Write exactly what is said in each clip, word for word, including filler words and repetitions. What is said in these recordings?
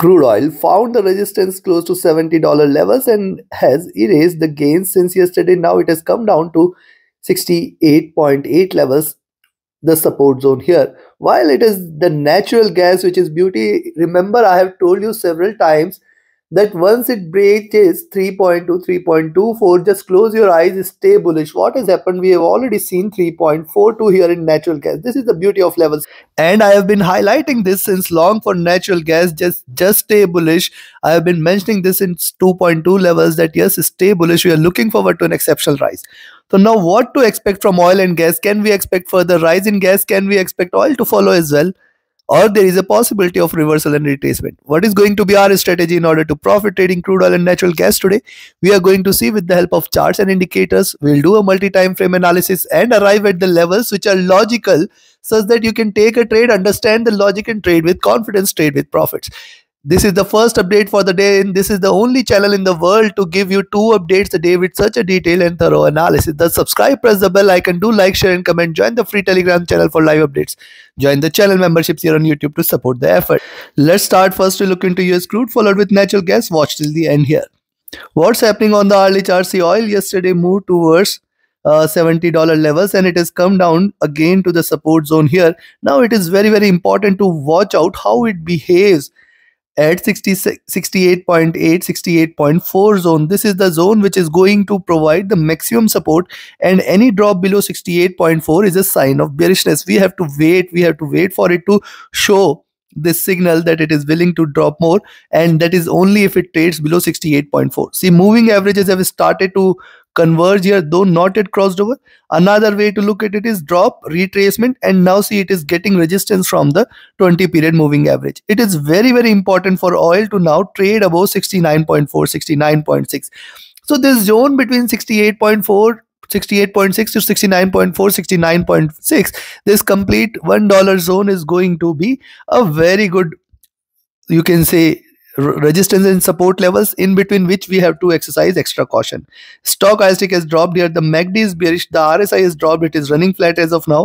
Crude oil found the resistance close to seventy dollar levels and has erased the gains since yesterday. Now it has come down to sixty-eight point eight levels, the support zone here. While it is the natural gas which is beauty, remember I have told you several times that once it breaks three point two, three point two four, just close your eyes, stay bullish. What has happened? We have already seen three point four two here in natural gas. This is the beauty of levels. And I have been highlighting this since long for natural gas. Just, just stay bullish. I have been mentioning this in two point two levels that yes, stay bullish. We are looking forward to an exceptional rise. So now what to expect from oil and gas? Can we expect further rise in gas? Can we expect oil to follow as well? Or there is a possibility of reversal and retracement. What is going to be our strategy in order to profit trading crude oil and natural gas today? We are going to see with the help of charts and indicators. We'll do a multi-time frame analysis and arrive at the levels which are logical such that you can take a trade, understand the logic and trade with confidence, trade with profits. This is the first update for the day and this is the only channel in the world to give you two updates a day with such a detailed and thorough analysis. Thus subscribe, press the bell icon, do like, share and comment. Join the free Telegram channel for live updates. Join the channel memberships here on YouTube to support the effort. Let's start first to look into U S crude followed with natural gas. Watch till the end here. What's happening on the hourly chart? See, oil yesterday moved towards Uh, seventy dollar levels and it has come down again to the support zone here. Now it is very very important to watch out how it behaves at sixty-eight point eight, sixty-eight point four zone. This is the zone which is going to provide the maximum support, and any drop below sixty-eight point four is a sign of bearishness. We have to wait, we have to wait for it to show this signal that it is willing to drop more, and that is only if it trades below sixty-eight point four. See, moving averages have started to converge here, though not yet crossed over. Another way to look at it is drop, retracement, and now see it is getting resistance from the twenty period moving average. It is very very important for oil to now trade above sixty-nine point four, sixty-nine point six. So this zone between sixty-eight point four, sixty-eight point six to sixty-nine point four, sixty-nine point six, this complete one dollar zone is going to be a very good, you can say, resistance and support levels in between which we have to exercise extra caution. Stochastic has dropped here. The M A C D is bearish. The R S I has dropped. It is running flat as of now.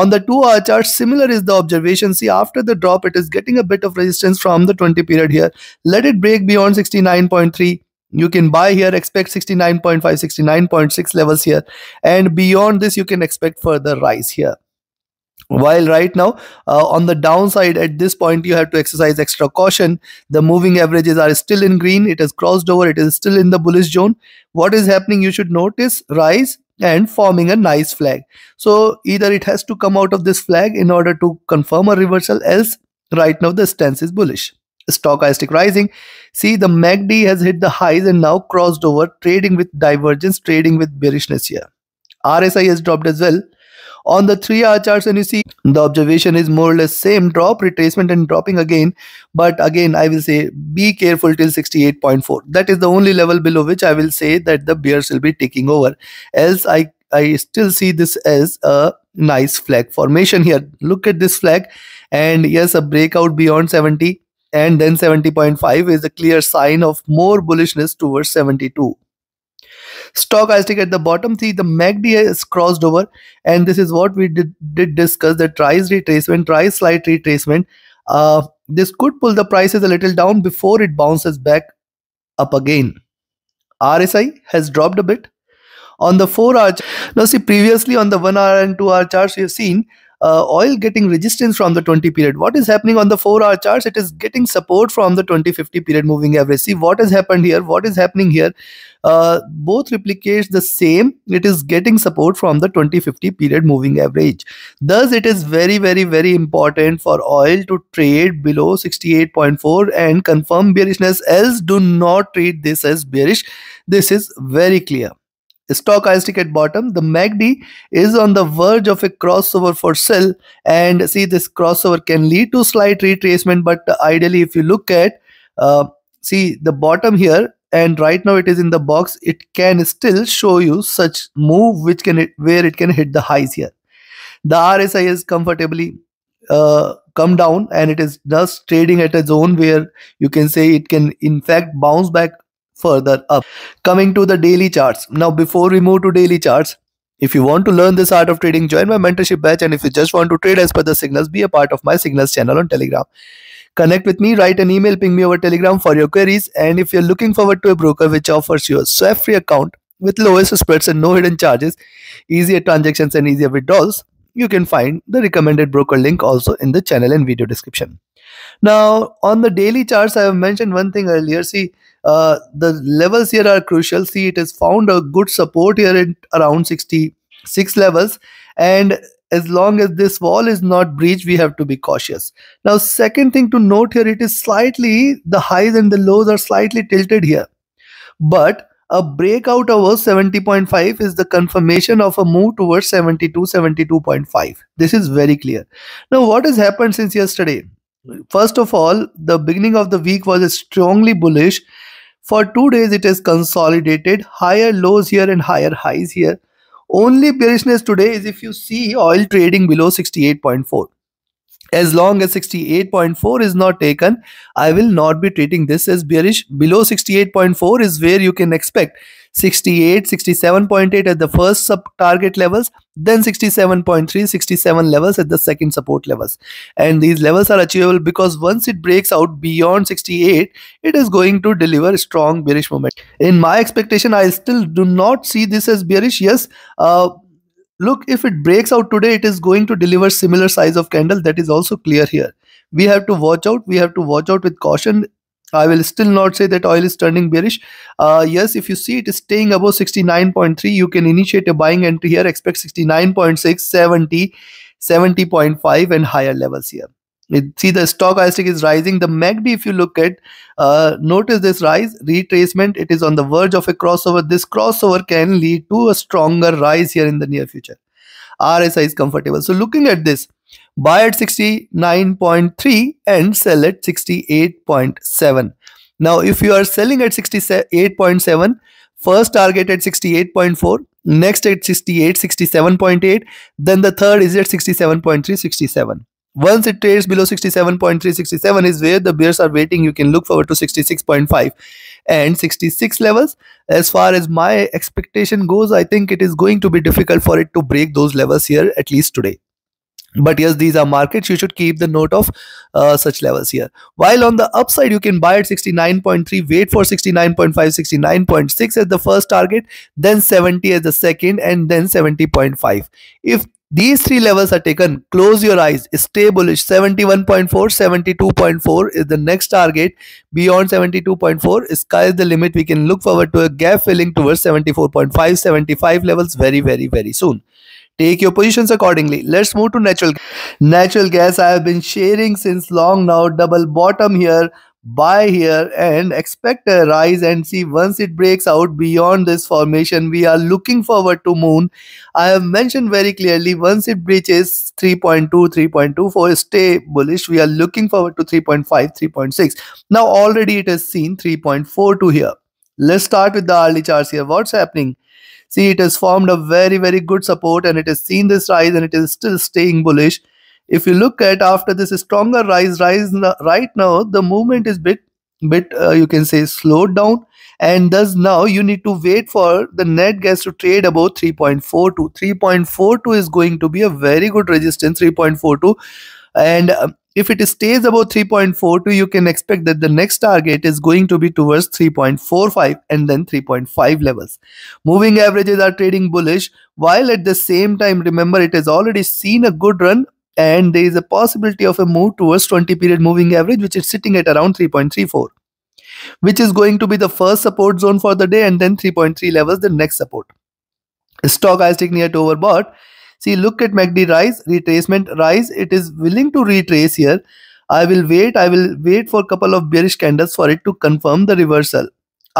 On the two hour chart, similar is the observation. See, after the drop, it is getting a bit of resistance from the twenty period here. Let it break beyond sixty-nine point three. You can buy here, expect sixty-nine point five, sixty-nine point six levels here. And beyond this, you can expect further rise here. While right now uh, on the downside at this point you have to exercise extra caution. The moving averages are still in green. It has crossed over. It is still in the bullish zone. What is happening? You should notice rise and forming a nice flag. So either it has to come out of this flag in order to confirm a reversal, else right now the stance is bullish. Stochastic rising. See, the M A C D has hit the highs and now crossed over, trading with divergence, trading with bearishness here. R S I has dropped as well. On the three hour charts, and you see the observation is more or less same, drop, retracement and dropping again. But again, I will say be careful till sixty-eight point four. That is the only level below which I will say that the bears will be taking over. Else I, I still see this as a nice flag formation here. Look at this flag, and yes, a breakout beyond seventy and then seventy point five is a clear sign of more bullishness towards seventy-two. Stochastic at the bottom. See, the M A C D has crossed over, and this is what we did, did discuss, that rise retracement, rise slight retracement. Uh, this could pull the prices a little down before it bounces back up again. R S I has dropped a bit. On the four hour chart, now see, previously on the one hour and two hour charts, you have seen Uh, oil getting resistance from the twenty period. What is happening on the four hour charts? It is getting support from the twenty fifty period moving average. See what has happened here, what is happening here. Uh, both replicates the same. It is getting support from the twenty fifty period moving average. Thus it is very very very important for oil to trade below sixty-eight point four and confirm bearishness, else do not treat this as bearish. This is very clear. Stochastic at bottom. The M A C D is on the verge of a crossover for sell, and see, this crossover can lead to slight retracement, but ideally if you look at uh, see the bottom here, and right now it is in the box, it can still show you such move which can where it can hit the highs here. The R S I is comfortably uh, come down, and it is just trading at a zone where you can say it can in fact bounce back further up. Coming to the daily charts. Now before we move to daily charts, if you want to learn this art of trading, join my mentorship batch, and if you just want to trade as per the signals, be a part of my signals channel on Telegram. Connect with me, write an email, ping me over Telegram for your queries. And if you're looking forward to a broker which offers you a Swift-free account with lowest spreads and no hidden charges, easier transactions and easier withdrawals, you can find the recommended broker link also in the channel and video description. Now, on the daily charts, I have mentioned one thing earlier. See, uh, the levels here are crucial. See, it has found a good support here at around sixty-six levels. And as long as this wall is not breached, we have to be cautious. Now, second thing to note here, it is slightly, the highs and the lows are slightly tilted here. But a breakout over seventy point five is the confirmation of a move towards seventy-two, seventy-two point five. This is very clear. Now, what has happened since yesterday? First of all, the beginning of the week was strongly bullish. For two days, it has consolidated higher lows here and higher highs here. Only bearishness today is if you see oil trading below sixty-eight point four. As long as sixty-eight point four is not taken, I will not be treating this as bearish. Below sixty-eight point four is where you can expect sixty-eight, sixty-seven point eight at the first sub target levels, then sixty-seven point three, sixty-seven levels at the second support levels. And these levels are achievable because once it breaks out beyond sixty-eight, it is going to deliver strong bearish moment. In my expectation, I still do not see this as bearish. Yes, uh, look, if it breaks out today, it is going to deliver similar size of candle. That is also clear here. We have to watch out. We have to watch out with caution. I will still not say that oil is turning bearish. Uh, yes, if you see it is staying above sixty-nine point three, you can initiate a buying entry here. Expect sixty-nine point six, seventy, seventy point five and higher levels here. See, the stochastic is rising. The M A C D, if you look at, uh, notice this rise, retracement, it is on the verge of a crossover. This crossover can lead to a stronger rise here in the near future. R S I is comfortable. So looking at this, buy at sixty-nine point three and sell at sixty-eight point seven. Now, if you are selling at sixty-eight point seven, first target at sixty-eight point four, next at sixty-eight, sixty-seven point eight, then the third is at sixty-seven point three, sixty-seven. Once it trades below sixty-seven point three, sixty-seven is where the bears are waiting. You can look forward to sixty-six point five and sixty-six levels. As far as my expectation goes, I think it is going to be difficult for it to break those levels here, at least today. But yes, these are markets. You should keep the note of uh, such levels here. While on the upside, you can buy at sixty-nine point three, wait for sixty-nine point five, sixty-nine point six as the first target, then seventy as the second, and then seventy point five. If these three levels are taken, close your eyes, stay bullish. seventy-one point four, seventy-two point four is the next target. Beyond seventy-two point four, sky is the limit. We can look forward to a gap filling towards seventy-four point five, seventy-five levels very, very, very soon. Take your positions accordingly. Let's move to natural gas. Natural gas I have been sharing since long now. Double bottom here, buy here and expect a rise, and see once it breaks out beyond this formation, we are looking forward to moon. I have mentioned very clearly, once it breaches three point two, three point two four, stay bullish. We are looking forward to three point five, three point six. Now already it has seen three point four two here. Let's start with the hourly charts here. What's happening? See, it has formed a very, very good support and it has seen this rise and it is still staying bullish. If you look at after this stronger rise, rise right now, the movement is bit, bit uh, you can say slowed down, and thus now you need to wait for the net gas to trade above three point four two. three point four two is going to be a very good resistance, three point four two, and uh, if it stays above three point four two, you can expect that the next target is going to be towards three point four five and then three point five levels. Moving averages are trading bullish, while at the same time, remember, it has already seen a good run. And there is a possibility of a move towards twenty period moving average, which is sitting at around three point three four, which is going to be the first support zone for the day, and then three point three levels, the next support. Stochastic near to overbought. See, look at M A C D rise, retracement rise. It is willing to retrace here. I will wait. I will wait for a couple of bearish candles for it to confirm the reversal.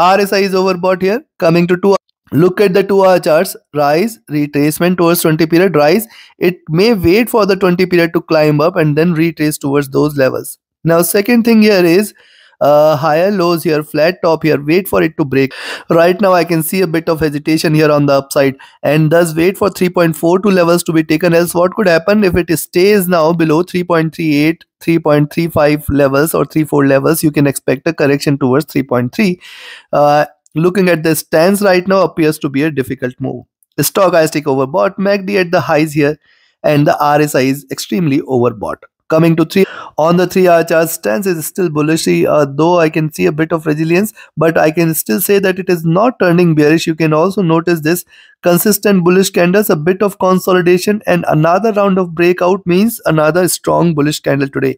R S I is overbought here, coming to two. Look at the two hour charts, rise, retracement towards twenty period, rise. It may wait for the twenty period to climb up and then retrace towards those levels. Now, second thing here is uh, higher lows here, flat top here, wait for it to break. Right now, I can see a bit of hesitation here on the upside, and thus wait for three point four two levels to be taken. Else, what could happen if it stays now below three point three eight, three point three five levels or three point four levels? You can expect a correction towards three point three. Uh, Looking at the stance right now, appears to be a difficult move. The stochastic overbought, M A C D at the highs here, and the R S I is extremely overbought. Coming to three on the three hour chart, stance is still bullish, uh, though I can see a bit of resilience, but I can still say that it is not turning bearish. You can also notice this consistent bullish candles, a bit of consolidation, and another round of breakout means another strong bullish candle today.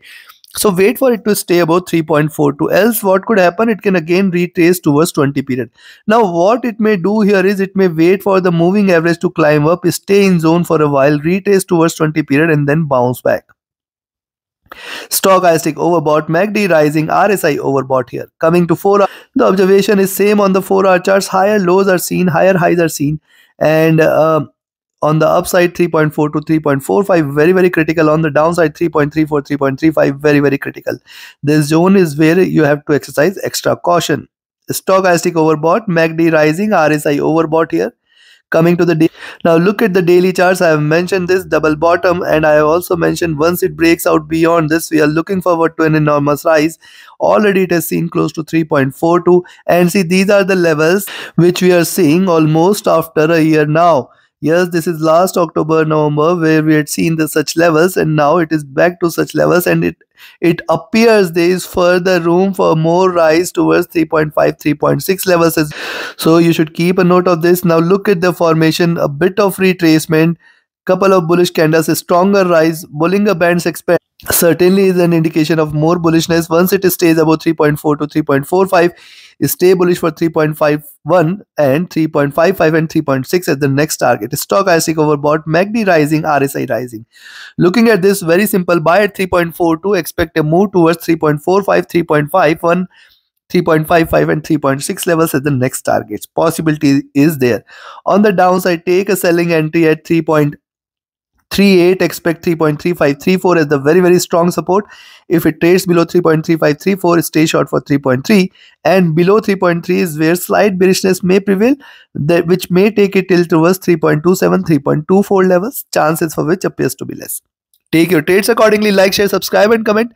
So wait for it to stay above three point four two, else what could happen, it can again retrace towards twenty period. Now what it may do here is it may wait for the moving average to climb up, stay in zone for a while, retrace towards twenty period, and then bounce back. Stochastic overbought, M A C D rising, R S I overbought here. Coming to four hour, the observation is same on the four hour charts. Higher lows are seen, higher highs are seen, and uh, on the upside three point four to three point four five, very very critical. On the downside three point three four, three point three five, very very critical. This zone is where you have to exercise extra caution. Stochastic overbought, M A C D rising, R S I overbought here. Coming to the day, now look at the daily charts. I have mentioned this double bottom, and I have also mentioned once it breaks out beyond this, we are looking forward to an enormous rise. Already it has seen close to three point four two, and see, these are the levels which we are seeing almost after a year now. Yes, this is last October, November, where we had seen the such levels, and now it is back to such levels, and it it appears there is further room for more rise towards three point five, three point six levels. So you should keep a note of this. Now look at the formation, a bit of retracement, couple of bullish candles, a stronger rise, Bollinger Bands expand. Certainly is an indication of more bullishness. Once it stays above three point four to three point four five, stay bullish for three point five one and three point five five and three point six as the next target. Stochastic overbought, M A C D rising, R S I rising. Looking at this, very simple, buy at three point four two, expect a move towards three point four five, three point five one, three point five five and three point six levels as the next targets. Possibility is there. On the downside, take a selling entry at three point three eight, expect three point three five three four as the very very strong support. If it trades below three point three five three four, stay short for three point three, and below three point three is where slight bearishness may prevail, that which may take it till towards three point two seven, three point two four levels, chances for which appears to be less. Take your trades accordingly. Like, share, subscribe and comment.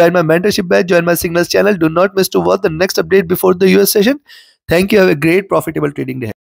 Join my mentorship badge, join my signals channel. Do not miss to watch the next update before the U S session. Thank you. Have a great profitable trading day.